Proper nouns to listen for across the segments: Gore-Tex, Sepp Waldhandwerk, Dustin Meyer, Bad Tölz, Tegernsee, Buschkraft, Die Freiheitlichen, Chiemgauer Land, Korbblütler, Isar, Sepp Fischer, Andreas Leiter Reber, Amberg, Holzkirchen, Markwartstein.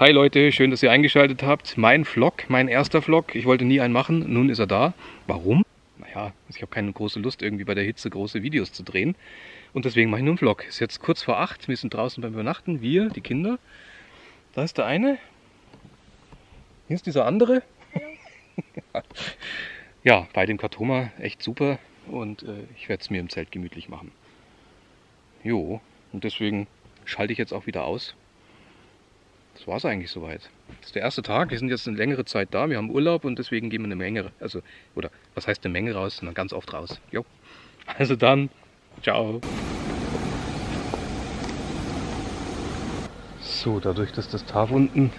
Hi Leute, schön, dass ihr eingeschaltet habt. Mein Vlog, mein erster Vlog. Ich wollte nie einen machen, nun ist er da. Warum? Naja, ich habe keine große Lust, irgendwie bei der Hitze große Videos zu drehen. Und deswegen mache ich nur einen Vlog. Es ist jetzt kurz vor 8, wir sind draußen beim Übernachten. Wir, die Kinder. Da ist der eine. Hier ist dieser andere. Ja, bei dem Kartoma echt super. Und ich werde es mir im Zelt gemütlich machen. Jo, und deswegen schalte ich jetzt auch wieder aus. Das war es eigentlich soweit. Das ist der erste Tag, wir sind jetzt eine längere Zeit da, wir haben Urlaub und deswegen gehen wir eine Menge, also, oder was heißt eine Menge raus, sondern ganz oft raus. Jo. Also dann, ciao. So, dadurch, dass das Tal unten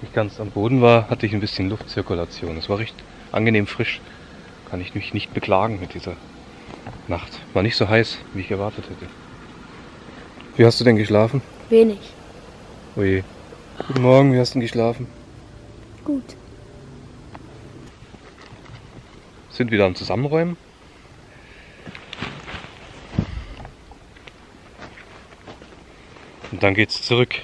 nicht ganz am Boden war, hatte ich ein bisschen Luftzirkulation. Es war recht angenehm frisch. Kann ich mich nicht beklagen mit dieser Nacht. War nicht so heiß, wie ich erwartet hätte. Wie hast du denn geschlafen? Wenig. Oje. Guten Morgen, wie hast du denn geschlafen? Gut. Sind wieder am Zusammenräumen. Und dann geht's zurück.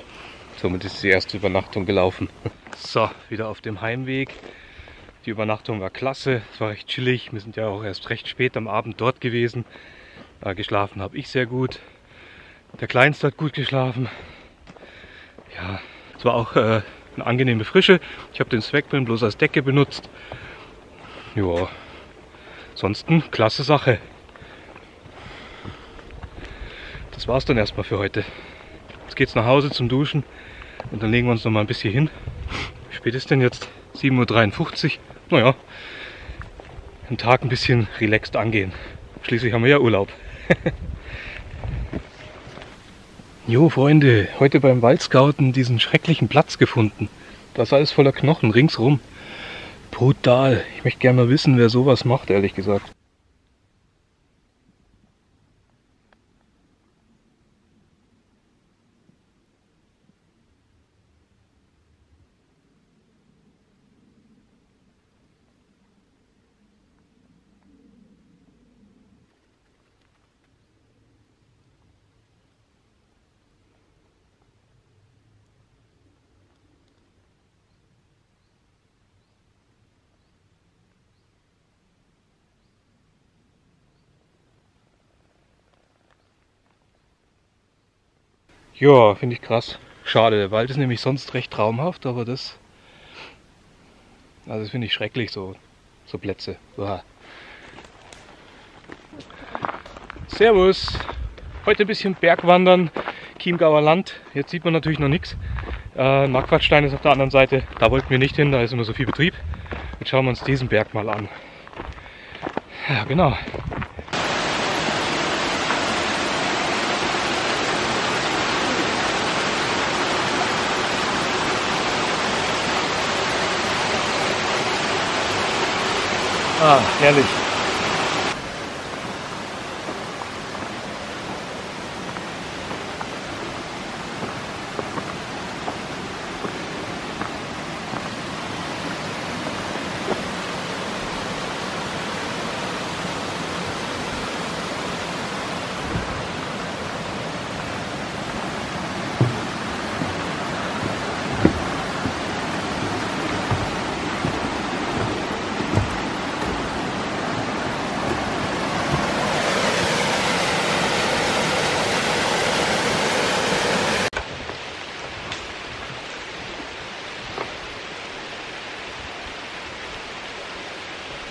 Somit ist die erste Übernachtung gelaufen. So, wieder auf dem Heimweg. Die Übernachtung war klasse, es war recht chillig. Wir sind ja auch erst recht spät am Abend dort gewesen. Geschlafen habe ich sehr gut. Der Kleinste hat gut geschlafen. Ja, es war auch eine angenehme Frische. Ich habe den Zweckbrillen bloß als Decke benutzt. Ja, ansonsten klasse Sache. Das war's dann erstmal für heute. Jetzt geht's nach Hause zum Duschen und dann legen wir uns noch mal ein bisschen hin. Wie spät ist denn jetzt? 7:53 Uhr. Naja, den Tag ein bisschen relaxed angehen. Schließlich haben wir ja Urlaub. Jo Freunde, heute beim Waldscouten diesen schrecklichen Platz gefunden. Das ist alles voller Knochen ringsrum. Brutal. Ich möchte gerne mal wissen, wer sowas macht, ehrlich gesagt. Ja, finde ich krass. Schade, der Wald ist nämlich sonst recht traumhaft, aber das... Also das finde ich schrecklich, so Plätze. Uah. Servus! Heute ein bisschen Bergwandern, Chiemgauer Land. Jetzt sieht man natürlich noch nichts. Markwartstein ist auf der anderen Seite. Da wollten wir nicht hin, da ist immer so viel Betrieb. Jetzt schauen wir uns diesen Berg mal an. Ja, genau. Ah, herrlich.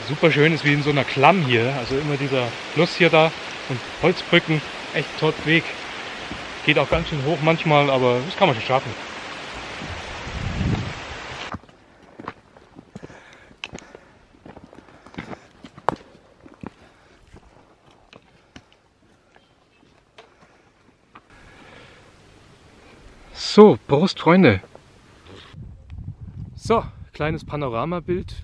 Super schön, ist wie in so einer Klamm hier, also immer dieser Fluss hier da und Holzbrücken, echt toll Weg. Geht auch ganz schön hoch manchmal, aber das kann man schon schaffen. So, Prost Freunde! So, kleines Panoramabild.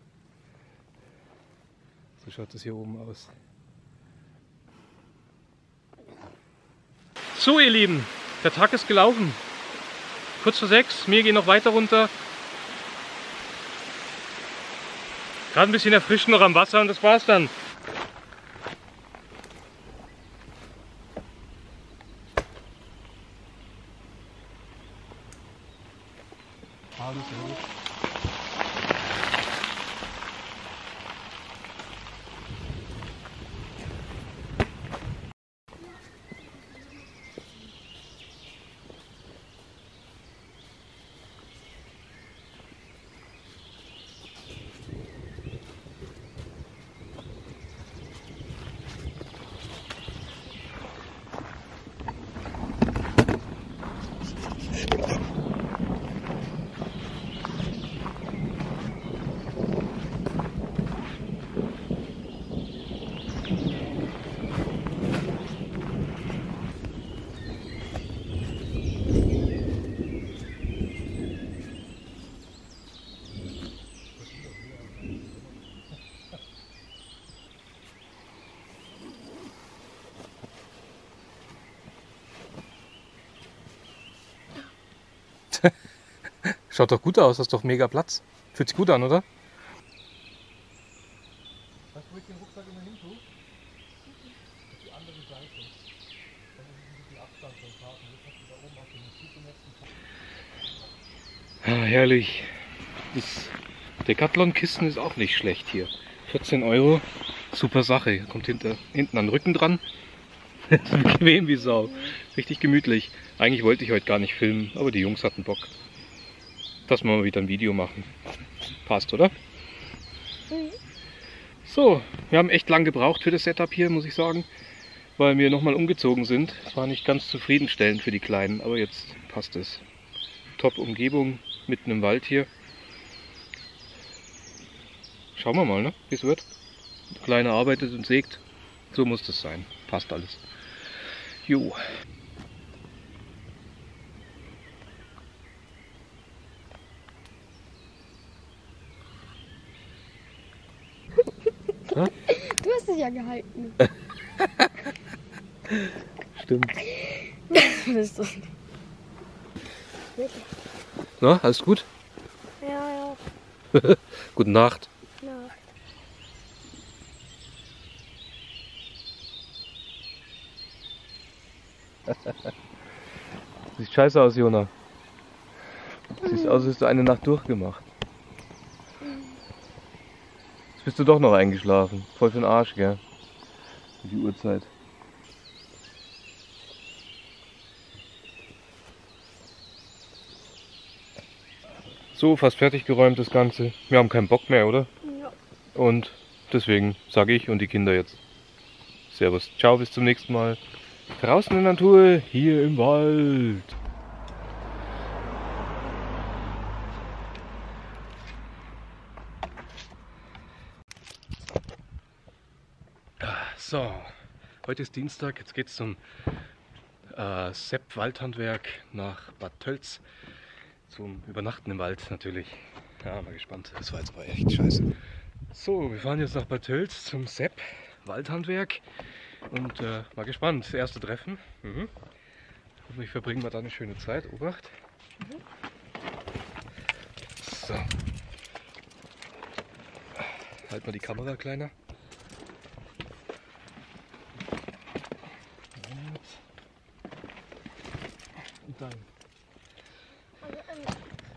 So schaut es hier oben aus. So ihr Lieben, der Tag ist gelaufen. Kurz vor 6, wir gehen noch weiter runter. Gerade ein bisschen erfrischen noch am Wasser und das war's dann. Schaut doch gut aus, das ist doch mega Platz. Fühlt sich gut an, oder? Weißt du, wo ich den Rucksack immer hin tue? Auf die andere Seite. Dann ist ein bisschen Abstand vom Karten. Jetzt hast du da oben auf den Musik im letzten Tag. Ah, herrlich. Das Decathlon-Kissen ist auch nicht schlecht hier. 14 €, super Sache. Kommt hinten an den Rücken dran. Bequem wie Sau. Richtig gemütlich. Eigentlich wollte ich heute gar nicht filmen, aber die Jungs hatten Bock. Dass wir mal wieder ein Video machen. Passt, oder? So, wir haben echt lang gebraucht für das Setup hier, muss ich sagen, weil wir nochmal umgezogen sind. Es war nicht ganz zufriedenstellend für die Kleinen, aber jetzt passt es. Top Umgebung, mitten im Wald hier. Schauen wir mal, ne, wie es wird. Der Kleine arbeitet und sägt. So muss das sein. Passt alles. Jo. Du hast es ja gehalten. Stimmt. Na, alles gut? Ja, ja. Gute Nacht. Nacht. Sieht scheiße aus, Jona. Sieht aus, als hättest du eine Nacht durchgemacht. Bist du doch noch eingeschlafen. Voll für den Arsch, gell? Die Uhrzeit. So, fast fertig geräumt das Ganze. Wir haben keinen Bock mehr, oder? Ja. Und deswegen sage ich und die Kinder jetzt Servus, ciao, bis zum nächsten Mal. Draußen in der Natur, hier im Wald. So, heute ist Dienstag, jetzt geht es zum Sepp Waldhandwerk nach Bad Tölz. Zum Übernachten im Wald natürlich. Ja, mal gespannt. Das war jetzt aber echt scheiße. So, wir fahren jetzt nach Bad Tölz zum Sepp Waldhandwerk. Und mal gespannt. Das erste Treffen. Mhm. Hoffentlich verbringen wir da eine schöne Zeit. Obacht. Mhm. So. Halt mal die Kamera kleiner.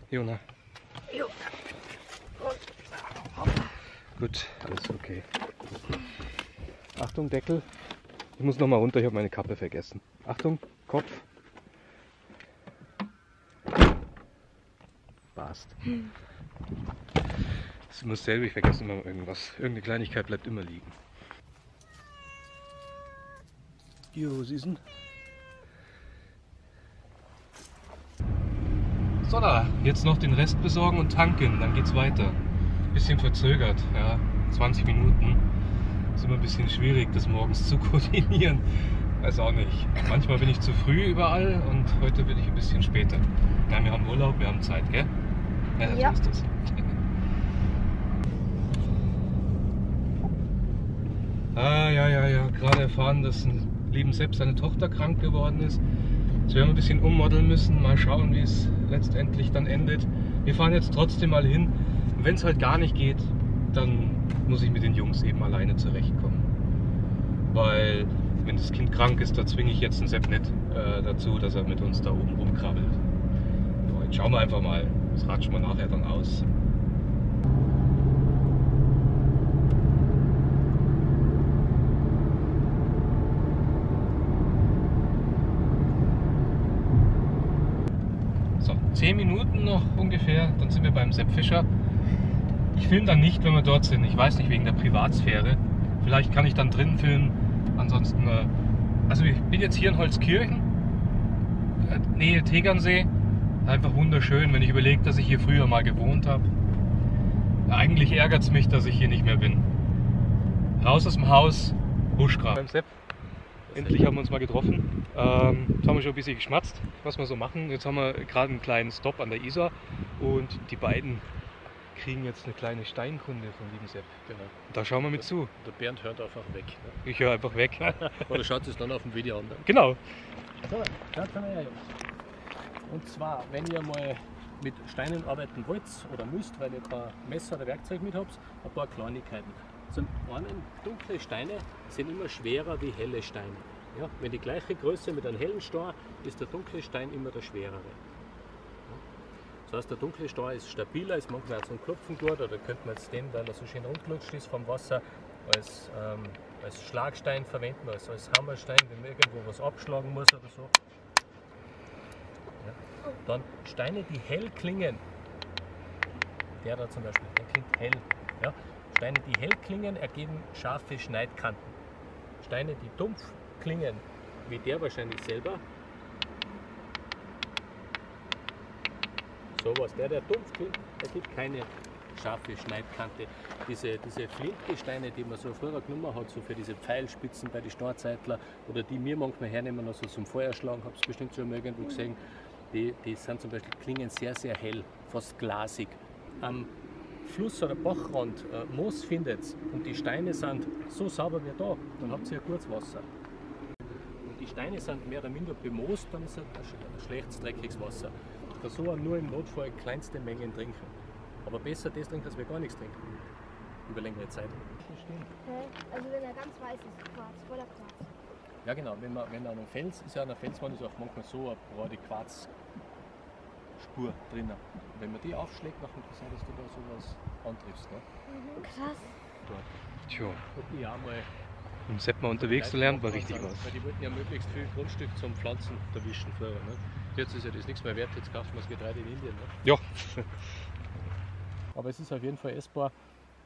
Jona. Jo. Gut, alles okay. Achtung, Deckel. Ich muss noch mal runter, ich habe meine Kappe vergessen. Achtung, Kopf. Passt. Das ist immer dasselbe, ich vergesse immer irgendwas. Irgendeine Kleinigkeit bleibt immer liegen. Jo, Süßen. So, da jetzt noch den Rest besorgen und tanken, dann geht's weiter. Bisschen verzögert, ja, 20 Minuten. Ist immer ein bisschen schwierig, das morgens zu koordinieren. Weiß auch nicht. Manchmal bin ich zu früh überall und heute bin ich ein bisschen später. Ja, wir haben Urlaub, wir haben Zeit, gell? Ja, das ist das. Ah, ja, gerade erfahren, dass ein lieben Sepp seine Tochter krank geworden ist. Jetzt werden wir ein bisschen ummodeln müssen, mal schauen, wie es letztendlich dann endet. Wir fahren jetzt trotzdem mal hin. Und wenn es halt gar nicht geht, dann muss ich mit den Jungs eben alleine zurechtkommen. Weil, wenn das Kind krank ist, da zwinge ich jetzt den Sepp nicht dazu, dass er mit uns da oben rumkrabbelt. So, jetzt schauen wir einfach mal. Das ratschen wir nachher dann aus. So, 10 Minuten noch ungefähr, dann sind wir beim Sepp Fischer. Ich filme dann nicht, wenn wir dort sind. Ich weiß nicht, wegen der Privatsphäre. Vielleicht kann ich dann drin filmen. Ansonsten, also ich bin jetzt hier in Holzkirchen, Nähe Tegernsee. Einfach wunderschön, wenn ich überlege, dass ich hier früher mal gewohnt habe. Eigentlich ärgert es mich, dass ich hier nicht mehr bin. Raus aus dem Haus, Buschgrab. Beim Sepp, endlich haben wir uns mal getroffen. Jetzt haben wir schon ein bisschen geschmatzt, was wir so machen. Jetzt haben wir gerade einen kleinen Stopp an der Isar und die beiden kriegen jetzt eine kleine Steinkunde von lieben Sepp. Genau. Da schauen wir mit zu. Der Bernd hört einfach weg. Ne? Ich höre einfach weg. Oder schaut es dann auf dem Video an. Ne? Genau. So, schaut mal her, Jungs. Und zwar, wenn ihr mal mit Steinen arbeiten wollt oder müsst, weil ihr kein Messer oder Werkzeug mit habt, ein paar Kleinigkeiten. Zum einen, dunkle Steine sind immer schwerer wie helle Steine. Ja, wenn die gleiche Größe mit einem hellen Stein, ist der dunkle Stein immer der schwerere. Ja. Das heißt, der dunkle Stein ist stabiler, ist manchmal auch zum Klopfen gut, oder könnte man jetzt den, weil er so schön rundgelutscht ist vom Wasser, als Schlagstein verwenden, also als Hammerstein, wenn man irgendwo was abschlagen muss oder so. Dann Steine, die hell klingen. Der da zum Beispiel, der klingt hell. Ja? Steine, die hell klingen, ergeben scharfe Schneidkanten. Steine, die dumpf klingen, wie der wahrscheinlich selber. So was, der dumpf klingt, ergibt keine scharfe Schneidkante. Diese Flintgesteine, die man so früher genommen hat, so für diese Pfeilspitzen bei den Storzeitler, oder die wir manchmal hernehmen, also zum Feuerschlagen, habe ich bestimmt schon mal irgendwo gesehen. Die sind zum Beispiel, klingen sehr, sehr hell, fast glasig. Am Fluss- oder Bachrand Moos findet und die Steine sind so sauber wie da, dann habt ihr ja gutes Wasser. Und die Steine sind mehr oder minder bemoost, dann ist es ein schlechtes, dreckiges Wasser. Da soll man nur im Notfall kleinste Mengen trinken. Aber besser das trinken, als wir gar nichts trinken. Über längere Zeit. Also wenn er ganz weiß ist, Quarz, voller Quarz. Ja genau, wenn an einem Fels, ist ja an einem Felswand ist auch manchmal so eine gerade Quarzspur drin. Und wenn man die aufschlägt, dann kann es sein, dass du da sowas antriffst. Ne? Mhm. Krass. Tja. Und ja, mal im Sepp mal unterwegs zu lernen, war richtig was. Weil die wollten ja möglichst viel Grundstück zum Pflanzen erwischen früher. Ne? Jetzt ist ja das nichts mehr wert, jetzt kauft man das Getreide in Indien. Ne? Ja. Aber es ist auf jeden Fall essbar.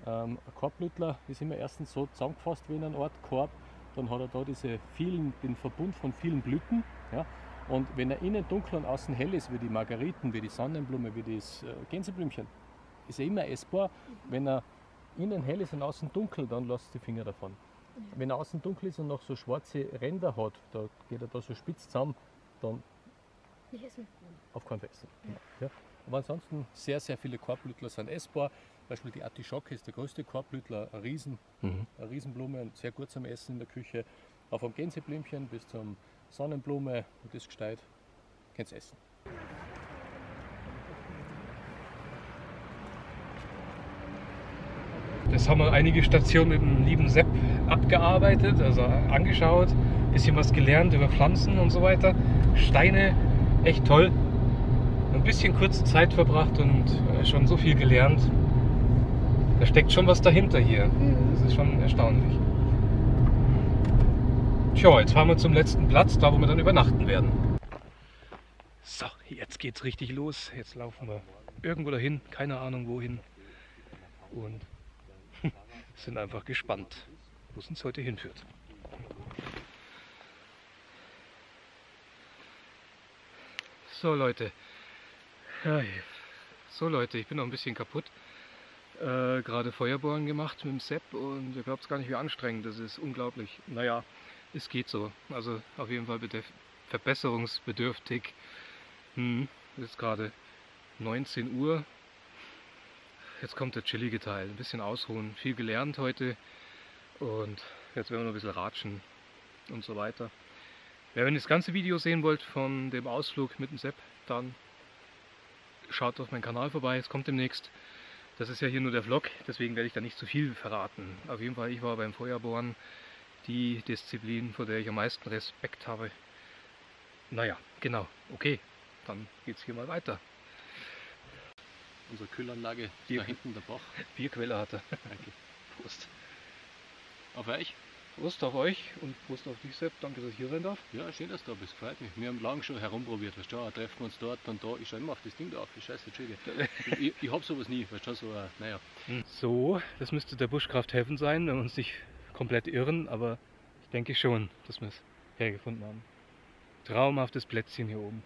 Ein Korblütler ist immer erstens so zusammengefasst wie in einem Ort Korb. Dann hat er da den Verbund von vielen Blüten. Ja? Und wenn er innen dunkel und außen hell ist, wie die Margariten, wie die Sonnenblume, wie das Gänseblümchen, ist er immer essbar. Wenn er innen hell ist und außen dunkel, dann lasst die Finger davon. Wenn er außen dunkel ist und noch so schwarze Ränder hat, da geht er da so spitz zusammen, dann nicht essen. Auf keinen Fall essen. Ja. Ja. Aber ansonsten sehr, sehr viele Korbblütler sind essbar. Zum Beispiel die Artischocke ist der größte Korbblütler, eine Riesenblume, sehr gut zum Essen in der Küche. Auch vom Gänseblümchen bis zum Sonnenblume, und das gesteiht, kannst du essen. Das haben wir einige Stationen mit dem lieben Sepp abgearbeitet, also angeschaut, ein bisschen was gelernt über Pflanzen und so weiter. Steine, echt toll. Ein bisschen kurze Zeit verbracht und schon so viel gelernt. Da steckt schon was dahinter hier. Das ist schon erstaunlich. Tja, jetzt fahren wir zum letzten Platz, da wo wir dann übernachten werden. So, jetzt geht's richtig los. Jetzt laufen wir irgendwo dahin, keine Ahnung wohin. Und sind einfach gespannt, wo es uns heute hinführt. So Leute. Ich bin noch ein bisschen kaputt. Gerade Feuerbohren gemacht mit dem Sepp und ihr glaubt es gar nicht, wie anstrengend das ist. Unglaublich. Naja, es geht so. Also auf jeden Fall verbesserungsbedürftig. Jetzt gerade 19 Uhr. Jetzt kommt der Chili-Teil. Ein bisschen ausruhen. Viel gelernt heute und Jetzt werden wir noch ein bisschen ratschen und so weiter. Ja, wenn ihr das ganze Video sehen wollt von dem Ausflug mit dem Sepp, dann schaut auf meinen Kanal vorbei, es kommt demnächst. Das ist ja hier nur der Vlog, deswegen werde ich da nicht zu viel verraten. Auf jeden Fall, ich war beim Feuerbohren, die Disziplin, vor der ich am meisten Respekt habe. Naja, genau, okay, dann geht's hier mal weiter. Unsere Kühlanlage, da hinten der Bach. Bierquelle hat er. Danke. Prost. Auf euch. Prost auf euch und Prost auf dich, Sepp. Danke, dass ich hier sein darf. Ja, schön, dass du da bist. Freut mich. Wir haben lange schon herumprobiert. Weißt du, treffen wir uns dort und da. Ich schaue immer auf das Ding da auf. Scheiße, Entschuldigung. Ich hab sowas nie. Weißt du, so, naja. So, das müsste der Buschkrafthafen sein, wenn wir uns nicht komplett irren. Aber ich denke schon, dass wir es hergefunden haben. Traumhaftes Plätzchen hier oben.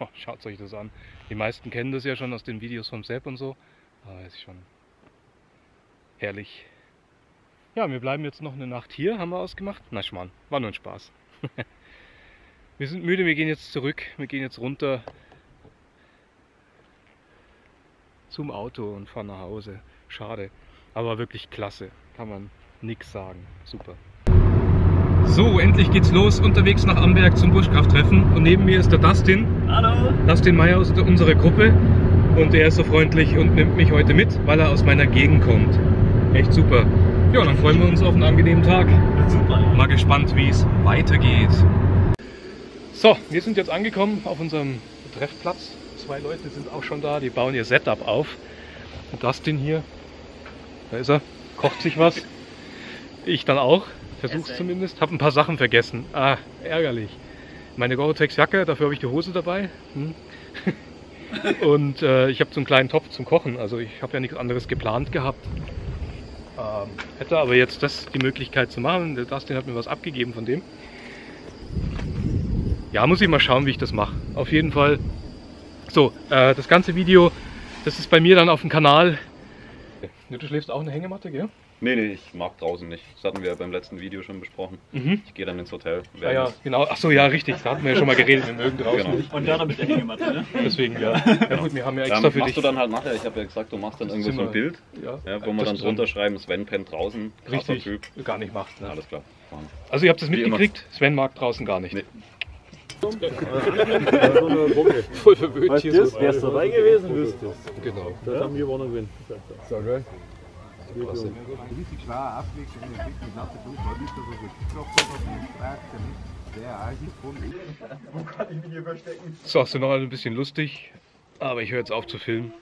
Oh, schaut euch das an. Die meisten kennen das ja schon aus den Videos vom Sepp und so. Aber es ist schon herrlich. Ja, wir bleiben jetzt noch eine Nacht hier, haben wir ausgemacht. Na Schmarrn, war nur ein Spaß. Wir sind müde, wir gehen jetzt zurück. Wir gehen jetzt runter zum Auto und fahren nach Hause. Schade, aber wirklich klasse. Kann man nichts sagen. Super. So, endlich geht's los, unterwegs nach Amberg zum Buschkrafttreffen. Und neben mir ist der Dustin. Hallo! Dustin Meyer aus unserer Gruppe. Und der ist so freundlich und nimmt mich heute mit, weil er aus meiner Gegend kommt. Echt super. Ja, dann freuen wir uns auf einen angenehmen Tag. Super. Mal gespannt, wie es weitergeht. So, wir sind jetzt angekommen auf unserem Treffplatz. Zwei Leute sind auch schon da, die bauen ihr Setup auf. Und Dustin hier, da ist er, kocht sich was. Ich dann auch. Versuch's zumindest. Hab ein paar Sachen vergessen. Ah, ärgerlich. Meine Gore-Tex Jacke, dafür habe ich die Hose dabei. Und ich habe so einen kleinen Topf zum Kochen. Also ich habe ja nichts anderes geplant gehabt. Hätte aber jetzt die Möglichkeit zu machen. Der Dustin hat mir was abgegeben von dem. Ja, muss ich mal schauen, wie ich das mache. Auf jeden Fall. So, das ganze Video, das ist bei mir dann auf dem Kanal. Du schläfst auch eine Hängematte, gell? Nee, ich mag draußen nicht. Das hatten wir ja beim letzten Video schon besprochen. Mhm. Ich gehe dann ins Hotel. Ja, ja, genau. Achso, ja, richtig. Da hatten wir ja schon mal geredet. Wir mögen draußen nicht. Und dann mit der Hängematte, ne? Deswegen, ja. Ja gut, wir haben ja extra für dich. Machst du dann halt nachher. Ich habe ja gesagt, du machst dann irgendwo so ein Bild, ja, wo wir dann drunter schreiben, Sven pennt draußen. Krasser richtig. Typ. Gar nicht macht. Ne? Alles klar. Also ihr habt es mitgekriegt, Sven mag draußen gar nicht. Nee. Voll verwöhnt hier. Wärst du dabei gewesen, wüsstest du. Genau. Dann haben wir gewonnen gewinnen. So, geil. So, hast du noch ein bisschen lustig, aber ich höre jetzt auf zu filmen.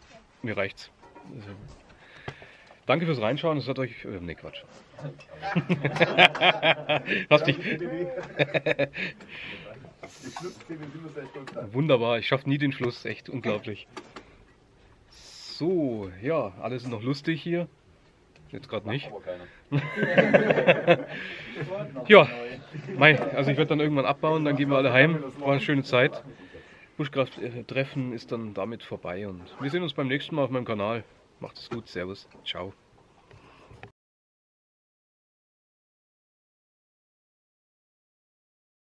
Mir reicht's. Also, danke fürs Reinschauen, es hat euch. Nee, Quatsch. Lass dich. Wunderbar, ich schaffe nie den Schluss, echt unglaublich. So, ja, alles ist noch lustig hier. Jetzt gerade nicht. Ja, also ich werde dann irgendwann abbauen, dann gehen wir alle heim. War eine schöne Zeit. Buschkrafttreffen ist dann damit vorbei und wir sehen uns beim nächsten Mal auf meinem Kanal. Macht es gut, Servus, ciao.